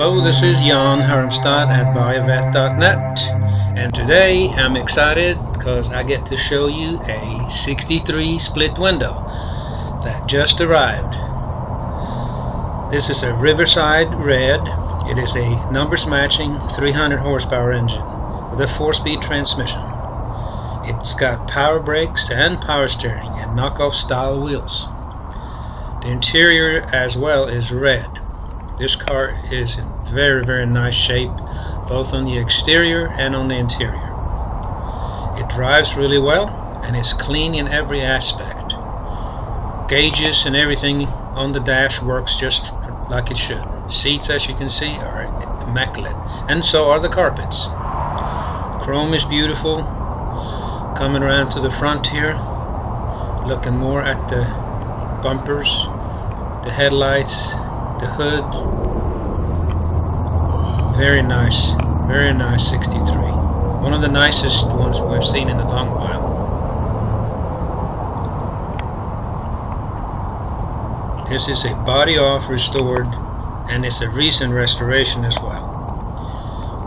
Hello, this is Jan Hermstad at buyavette.net, and today I'm excited because I get to show you a 63 split window that just arrived. This is a Riverside Red. It is a numbers matching 300 horsepower engine with a 4-speed transmission. It's got power brakes and power steering and knockoff style wheels. The interior as well is red. This car is in very, very nice shape, both on the exterior and on the interior. It drives really well and is clean in every aspect. Gauges and everything on the dash works just like it should. Seats, as you can see, are immaculate, and so are the carpets. Chrome is beautiful. Coming around to the front here, looking more at the bumpers, the headlights, the hood. Very nice 63. One of the nicest ones we've seen in a long while. This is a body off restored, and it's a recent restoration as well.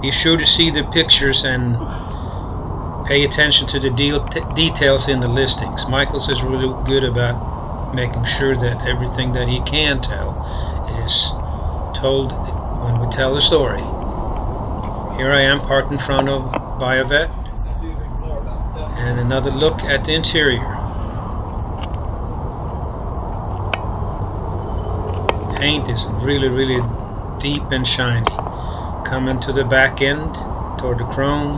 Be sure to see the pictures and pay attention to the details in the listings. Michaels is really good about making sure that everything that he can tell told when we tell the story. Here I am parked in front of Buyavette, and another look at the interior. Paint is really deep and shiny. Coming to the back end toward the chrome,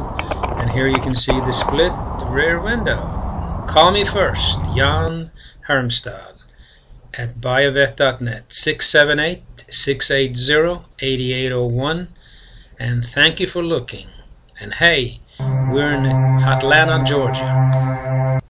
and here you can see the split rear window. Call me first, Jan Hermstad at buyavette.net, 678-680-8801, and thank you for looking. And hey, we're in Atlanta, Georgia.